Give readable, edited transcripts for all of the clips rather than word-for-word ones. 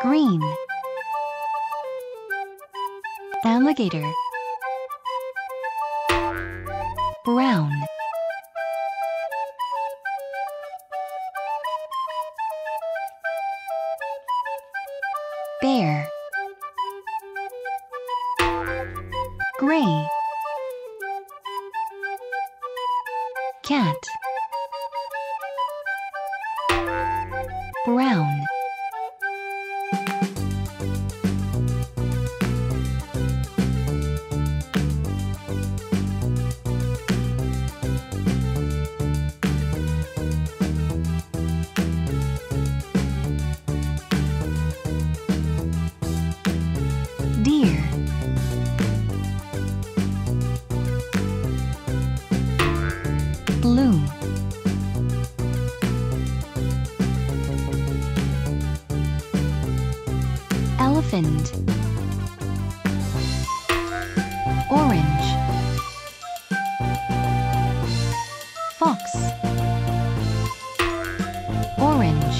Green. Alligator. Brown. Bear. Gray. Cat. Brown. Deer. Blue. Elephant. Orange. Fox. Orange.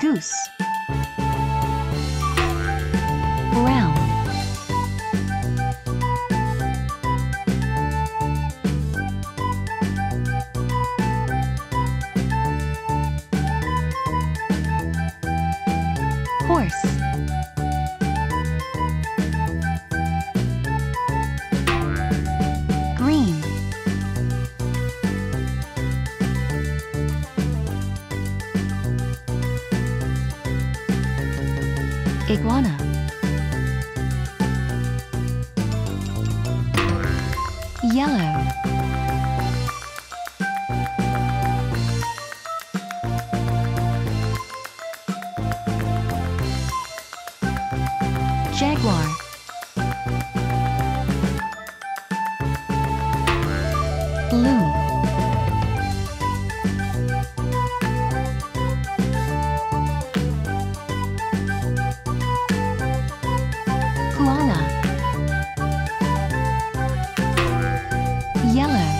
Goose. Brown. Horse. Green. Iguana. Yellow. Jaguar. Blue. Koala. Yellow.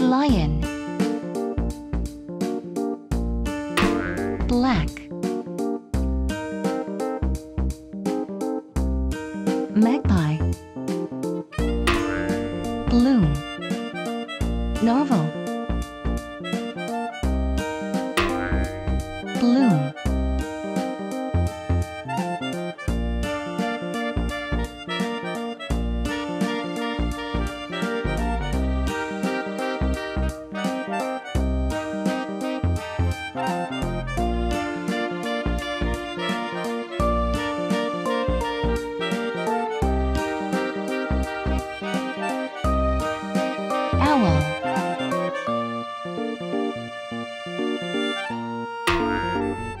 Lion. Black. Magpie. Blue. Narwhal. Blue.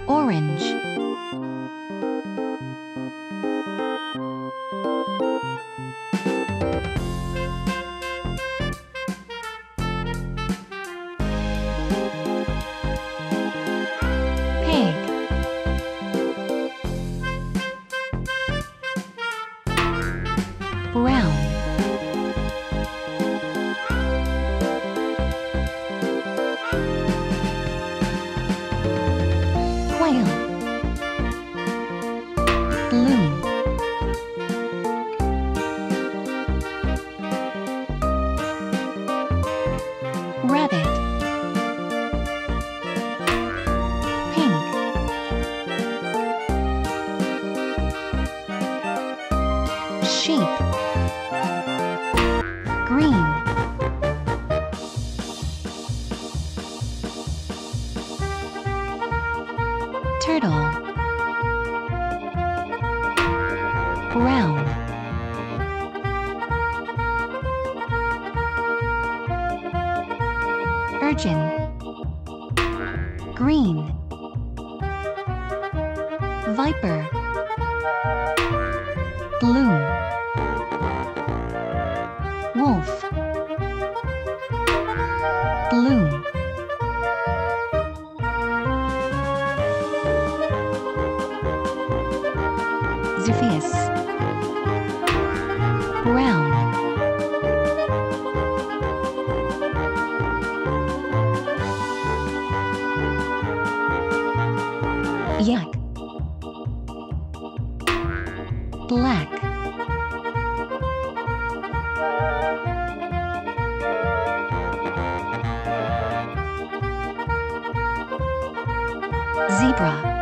Orange. Pig. Brown. Blue. Rabbit. Pink. Sheep. Green. Turtle. Brown. Urchin. Green. Viper. Blue. Wolf. Blue. Zepheus, brown, yak, black, zebra.